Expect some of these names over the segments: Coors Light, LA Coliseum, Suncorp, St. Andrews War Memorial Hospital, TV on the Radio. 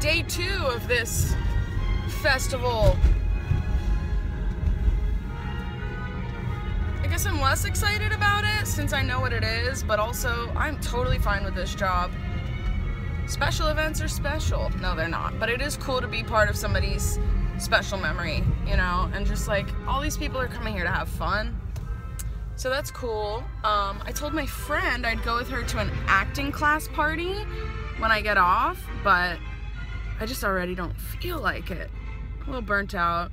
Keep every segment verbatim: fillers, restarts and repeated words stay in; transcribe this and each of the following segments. day two of this festival. I guess I'm less excited about it since I know what it is, but also I'm totally fine with this job. Special events are special. No, they're not. But it is cool to be part of somebody's special memory, you know, and just like all these people are coming here to have fun. So that's cool. Um, I told my friend I'd go with her to an acting class party when I get off, but I just already don't feel like it. I'm a little burnt out.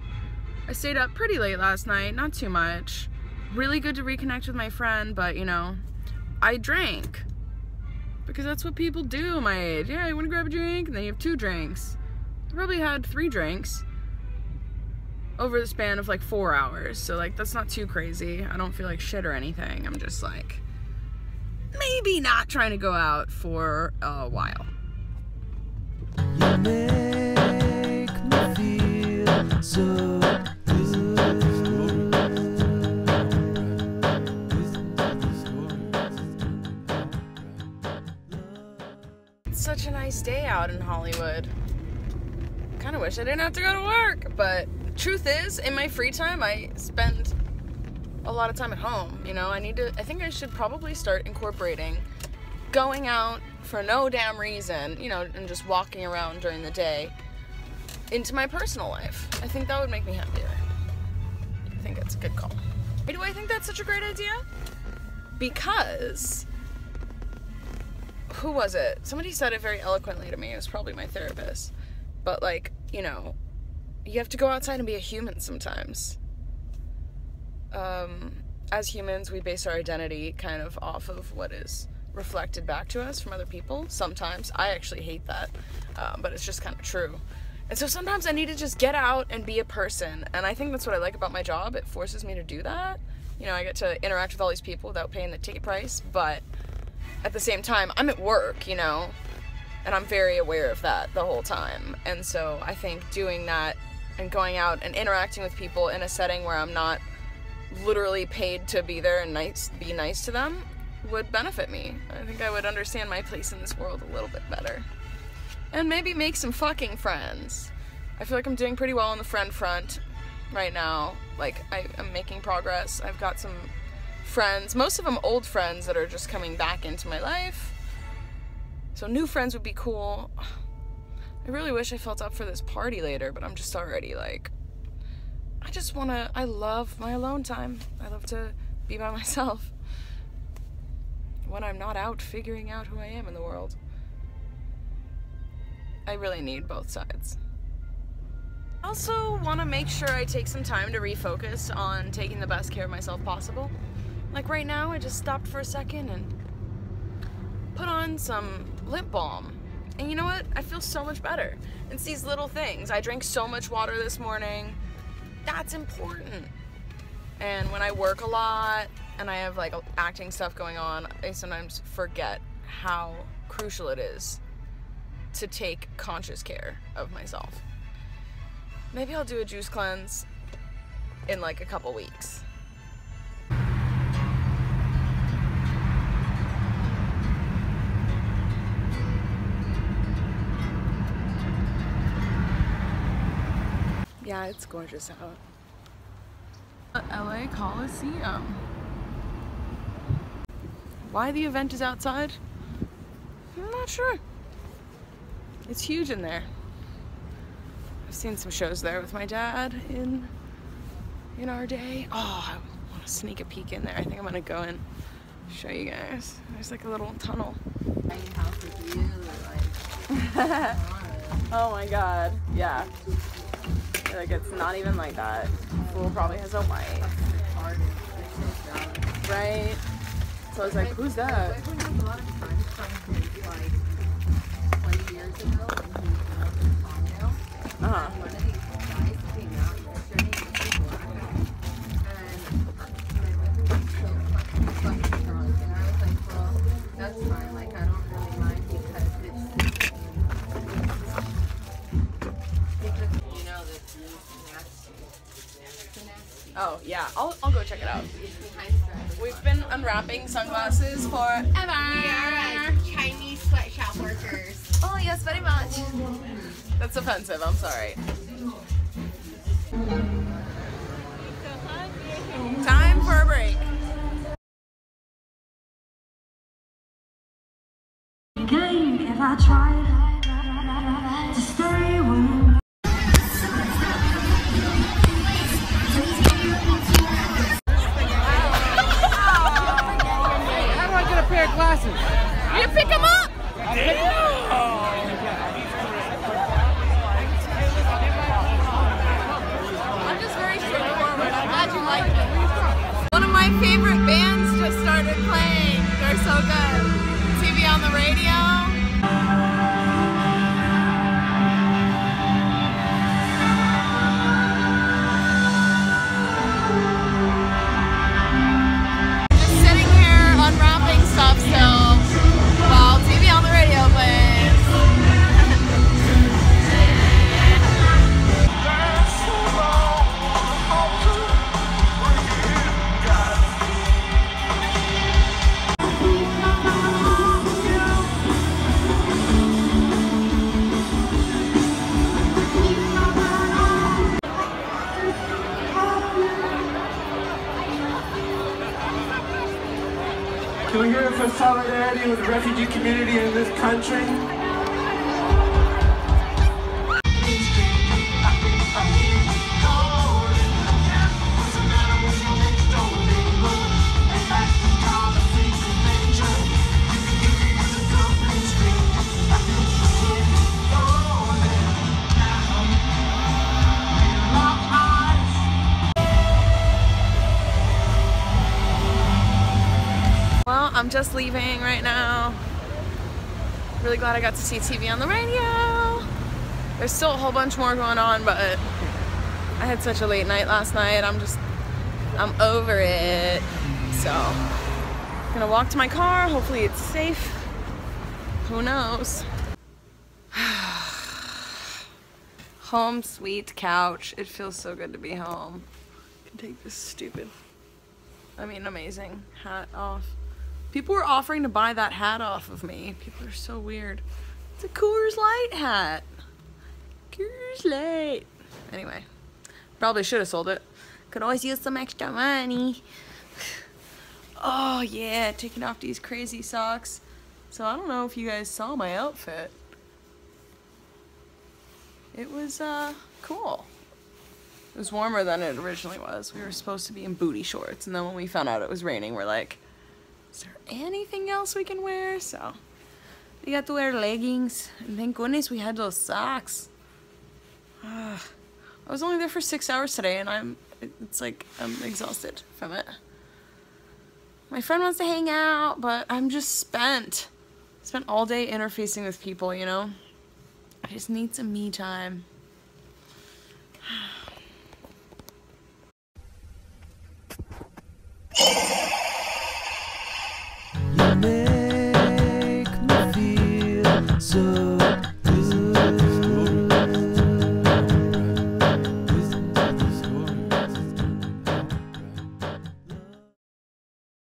I stayed up pretty late last night, not too much. Really good to reconnect with my friend, but you know, I drank because that's what people do my age. Yeah, you wanna grab a drink and then you have two drinks. I probably had three drinks over the span of like four hours. So like, that's not too crazy. I don't feel like shit or anything. I'm just like, maybe not trying to go out for a while. You make me feel so good. It's such a nice day out in Hollywood. I kinda wish I didn't have to go to work, but truth is, in my free time, I spend a lot of time at home, you know? I need to, I think I should probably start incorporating going out for no damn reason, you know, and just walking around during the day into my personal life. I think that would make me happier. I think that's a good call. Why do I think that's such a great idea? Because, who was it? Somebody said it very eloquently to me. It was probably my therapist. But like, you know, you have to go outside and be a human sometimes. Um, as humans, we base our identity kind of off of what is reflected back to us from other people sometimes. I actually hate that, um, but it's just kind of true. And so sometimes I need to just get out and be a person, and I think that's what I like about my job. It forces me to do that. You know, I get to interact with all these people without paying the ticket price, but at the same time, I'm at work, you know, and I'm very aware of that the whole time. And so I think doing that and going out and interacting with people in a setting where I'm not literally paid to be there and nice, be nice to them would benefit me. I think I would understand my place in this world a little bit better. And maybe make some fucking friends. I feel like I'm doing pretty well on the friend front right now. Like, I, I'm making progress. I've got some friends, most of them old friends that are just coming back into my life. So new friends would be cool. I really wish I felt up for this party later, but I'm just already like, I just wanna, I love my alone time. I love to be by myself when I'm not out figuring out who I am in the world. I really need both sides. I also wanna make sure I take some time to refocus on taking the best care of myself possible. Like right now, I just stopped for a second and put on some lip balm. And you know what? I feel so much better. It's these little things. I drank so much water this morning. That's important. And when I work a lot and I have like acting stuff going on, I sometimes forget how crucial it is to take conscious care of myself. Maybe I'll do a juice cleanse in like a couple weeks. Yeah, it's gorgeous out. L A Coliseum. Why the event is outside? I'm not sure. It's huge in there. I've seen some shows there with my dad in in our day. Oh, I want to sneak a peek in there. I think I'm gonna go and show you guys. There's like a little tunnel. Oh my God. Yeah. Like, it's not even like that. Fool probably has a wife. Right? So I was like, who's that? Uh-huh. Oh, yeah. I'll, I'll go check it out. We've been unwrapping sunglasses forever. We are like Chinese sweatshop workers. Oh, yes, very much. That's offensive, I'm sorry. Time for a break. Again, if I tried to stay away. Glasses. You pick them up. I'm just very straightforward. I'm glad you like it. One of my favorite bands just started playing. They're so good. T V on the Radio. We're here for solidarity with the refugee community in this country. I'm just leaving right now. Really glad I got to see T V on the Radio. There's still a whole bunch more going on, but I had such a late night last night. I'm just, I'm over it. So, I'm gonna walk to my car. Hopefully it's safe. Who knows? Home sweet couch. It feels so good to be home. I can take this stupid, I mean amazing hat off. People were offering to buy that hat off of me. People are so weird. It's a Coors Light hat. Coors Light. Anyway, probably should have sold it. Could always use some extra money. Oh yeah, taking off these crazy socks. So I don't know if you guys saw my outfit. It was uh, cool. It was warmer than it originally was. We were supposed to be in booty shorts, and then when we found out it was raining, we're like, is there anything else we can wear? So we got to wear leggings, and thank goodness we had those socks. Ugh. I was only there for six hours today, and I'm it's like I'm exhausted from it. My friend wants to hang out, but I'm just spent. I spent all day interfacing with people, you know? I just need some me time.